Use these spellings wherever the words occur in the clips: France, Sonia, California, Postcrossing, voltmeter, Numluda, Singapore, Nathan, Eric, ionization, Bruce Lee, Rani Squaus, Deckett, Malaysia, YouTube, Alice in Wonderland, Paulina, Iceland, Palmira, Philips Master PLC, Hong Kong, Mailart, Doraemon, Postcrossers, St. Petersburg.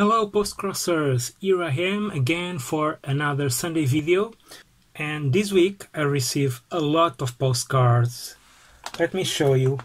Hello Postcrossers, here I am again for another Sunday video, and this week I received a lot of postcards. Let me show you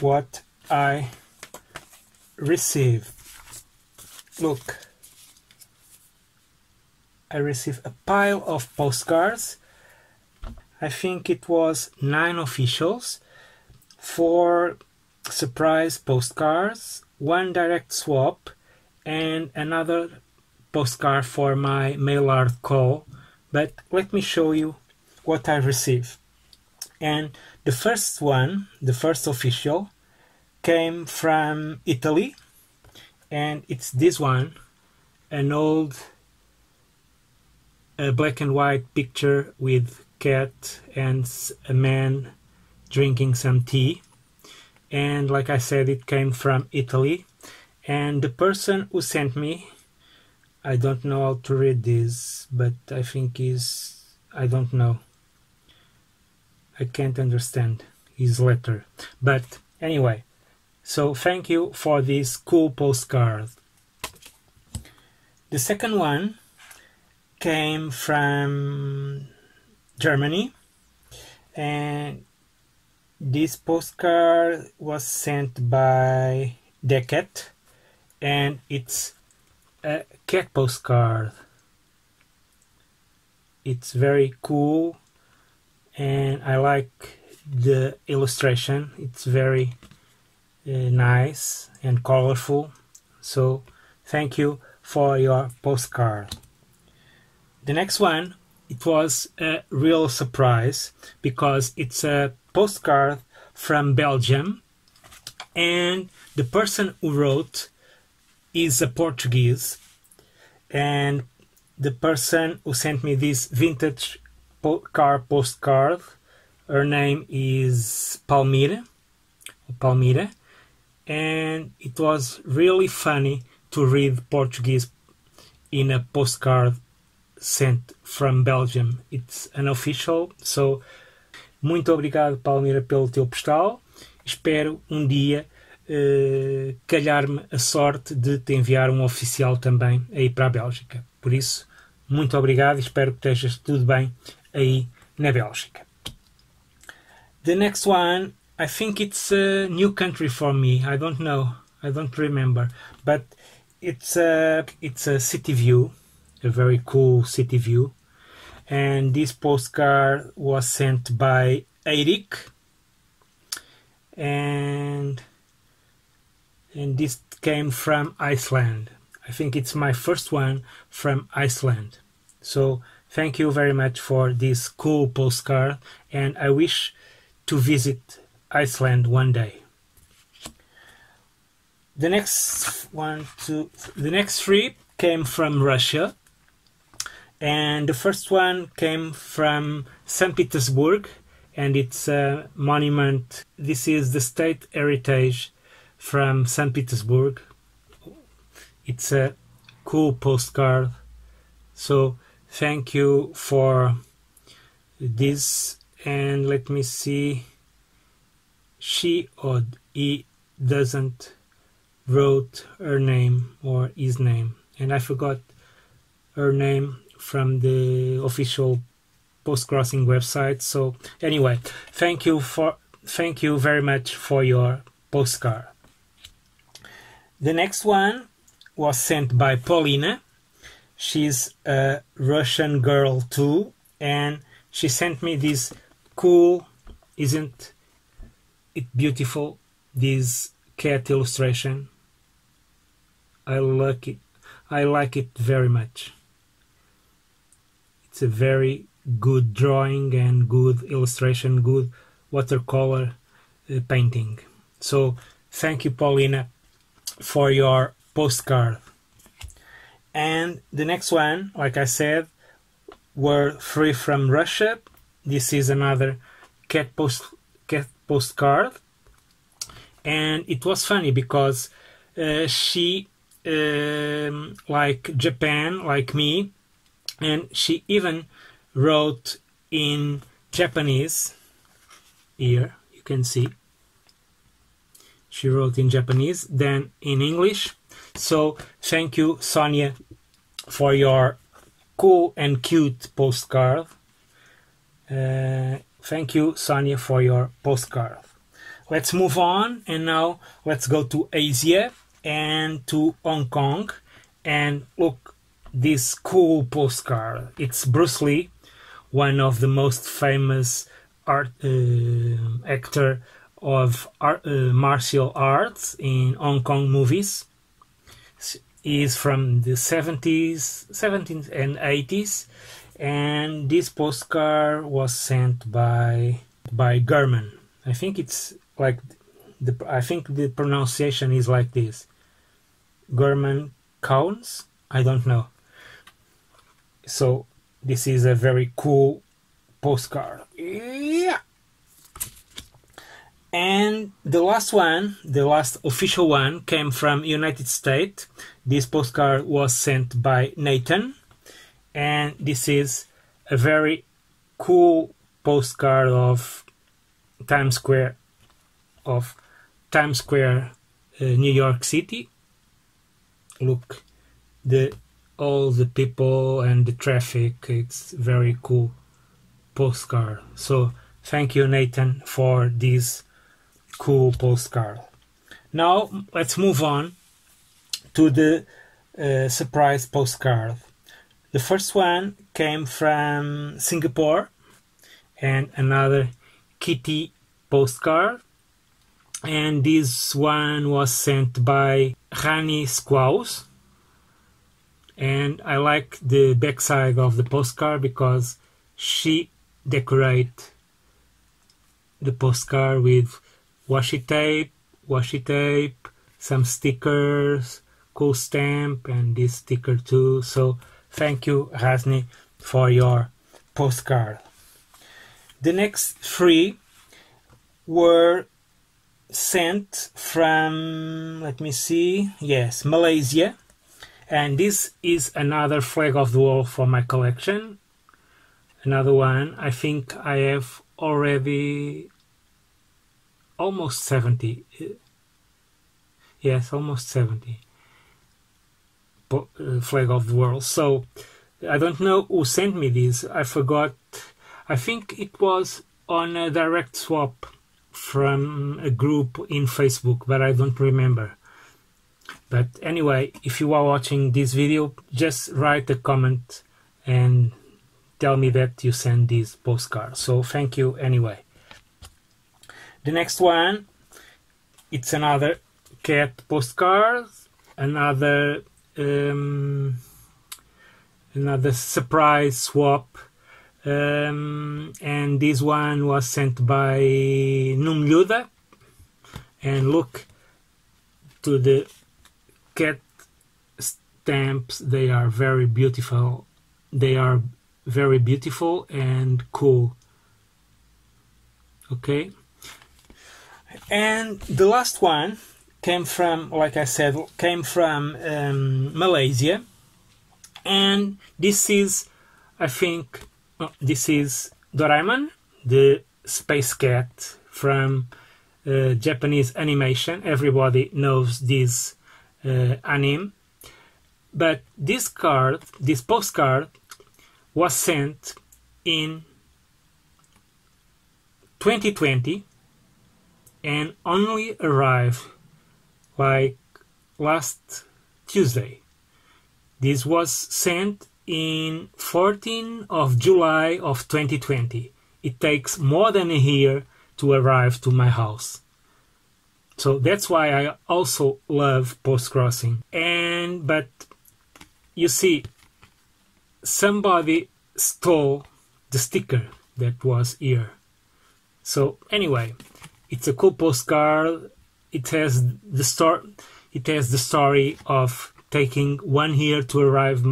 what I received. Look, I received a pile of postcards. I think it was 9 officials, 4 surprise postcards, 1 direct swap, and another postcard for my mail-art call. But let me show you what I received. And the first one, the first official, came from Italy, and it's this one, an old black and white picture with cat and a man drinking some tea. And like I said, it came from Italy. And the person who sent me, I don't know how to read this, but I think is, I don't know, I can't understand his letter, but anyway, so thank you for this cool postcard. The second one came from Germany, and this postcard was sent by Deckett. And it's a cat postcard. It's very cool, and I like the illustration. It's very nice and colorful. So thank you for your postcard. The next one, it was a real surprise because it's a postcard from Belgium, and the person who wrote is a Portuguese, and the person who sent me this vintage car postcard, her name is Palmira, and it was really funny to read Portuguese in a postcard sent from Belgium. It's an official, so muito obrigado Palmira pelo teu postal, espero dia calhar-me a sorte de te enviar oficial também aí para a Bélgica. Por isso, muito obrigado e espero que estejas tudo bem aí na Bélgica. The next one, I think it's a new country for me. I don't know, I don't remember, but it's a city view, a very cool city view. And this postcard was sent by Eric, and this came from Iceland. I think it's my first one from Iceland. So thank you very much for this cool postcard, and I wish to visit Iceland one day. The next one, the next 3 came from Russia, and the first one came from St. Petersburg, and it's a monument. This is the state heritage from St. Petersburg. It's a cool postcard, so thank you for this. And let me see, she or he doesn't wrote her name or his name, and I forgot her name from the official Postcrossing website. So anyway, thank you very much for your postcard. The next one was sent by Paulina. She's a Russian girl too, and she sent me this cool, isn't it beautiful, this cat illustration. I like it very much. It's a very good drawing and good illustration, good watercolor painting. So thank you Paulina for your postcard. And the next one, like I said, were 3 from Russia. This is another cat postcard, and it was funny because she like Japan, like me, and she even wrote in Japanese. Here you can see she wrote in Japanese, then in English, So thank you, Sonia, for your cool and cute postcard. Thank you, Sonia, for your postcard. Let's move on, and now let's go to Asia and to Hong Kong, and look this cool postcard. It's Bruce Lee, one of the most famous actor of martial arts in Hong Kong movies. He is from the 70s and 80s, and this postcard was sent by German. I think it's like I think the pronunciation is like this, German Counts, I don't know. So this is a very cool postcard. Yeah. And the last one, the last official one, came from United States. This postcard was sent by Nathan, and this is a very cool postcard of Times Square, New York City. Look, all the people and the traffic. It's very cool postcard. So thank you, Nathan, for this cool postcard. Now let's move on to the surprise postcard. The first one came from Singapore, and another kitty postcard, and this one was sent by Rani Squaus. And I like the backside of the postcard because she decorates the postcard with washi tape, some stickers, cool stamp, and this sticker too. So thank you, Rasni, for your postcard. The next three were sent from, let me see, yes, Malaysia. And this is another flag of the world for my collection. Another one, I think I have already almost 70. Yes, almost 70. Flag of the world. So I don't know who sent me this. I forgot. I think it was on a direct swap from a group in Facebook, but I don't remember. But anyway, if you are watching this video, just write a comment and tell me that you sent this postcard. So thank you anyway. The next one, it's another cat postcard, another another surprise swap, and this one was sent by Numluda. And look to the cat stamps, they are very beautiful. They are very beautiful and cool. Okay, and the last one came from, like I said, came from Malaysia, and this is, I think, this is Doraemon, the space cat from Japanese animation. Everybody knows this anime, but this card, this postcard, was sent in 2020 and only arrived like last Tuesday. This was sent in 14th of July of 2020. It takes more than a year to arrive to my house. So that's why I also love postcrossing. And but you see, somebody stole the sticker that was here. So anyway, it's a cool postcard. It has the story of taking 1 year to arrive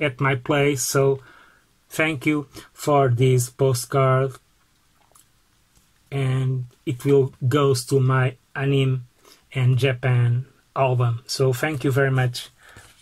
at my place. So thank you for this postcard, and it will goes to my anime and Japan album. So thank you very much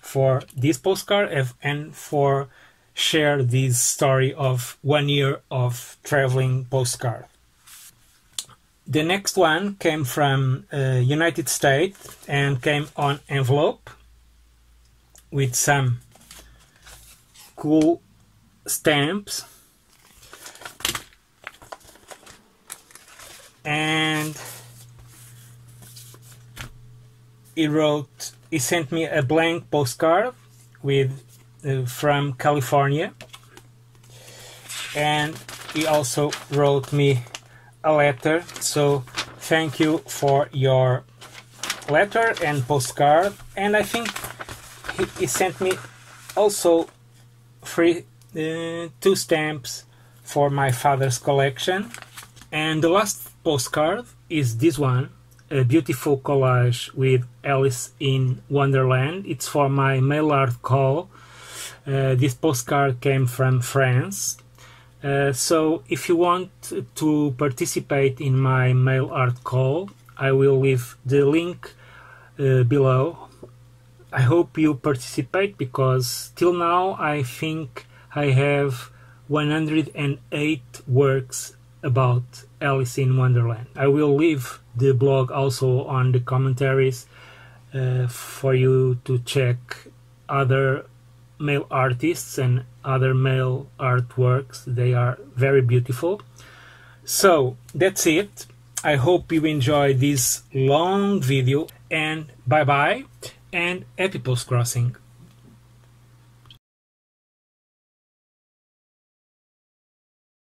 for this postcard and for share this story of 1 year of traveling postcard. The next one came from United States and came on envelope with some cool stamps. And he sent me a blank postcard with from California, and he also wrote me a letter. So thank you for your letter and postcard. And I think he sent me also two stamps for my father's collection. And the last postcard is this one, a beautiful collage with Alice in Wonderland. It's for my mail-art call. This postcard came from France. So if you want to participate in my mail art call, I will leave the link below. I hope you participate, because till now I think I have 108 works about Alice in Wonderland. I will leave the blog also on the commentaries for you to check other male artists and other male artworks. They are very beautiful. So that's it. I hope you enjoy this long video, and bye bye and happy postcrossing.